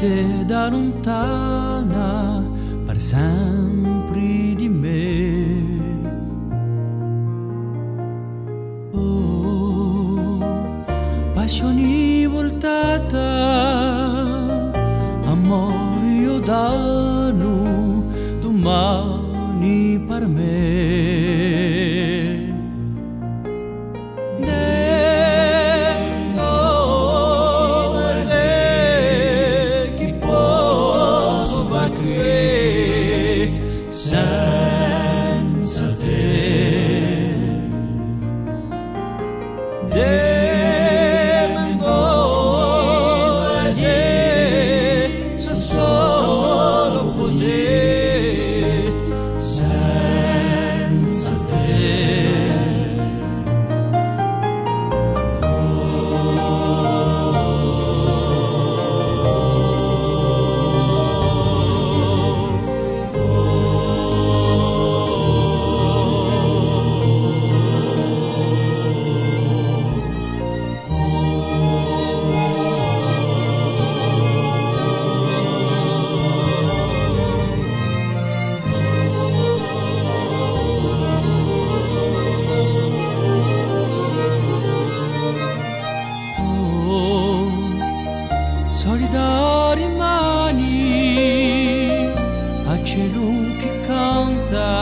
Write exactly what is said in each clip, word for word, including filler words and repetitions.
te da lontana per sempre di me. Oh, passioni voltata, amore io danno domani per me. Senza te devengo ayer, solo così. Senza te solida rimani a cielo che canta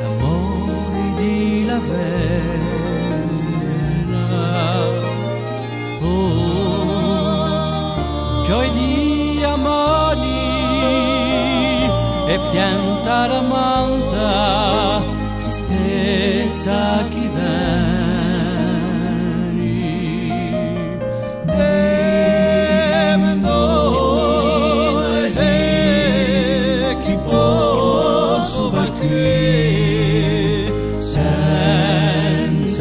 l'amore di la vera. Oh, pioi di amani e pianta la manta triste.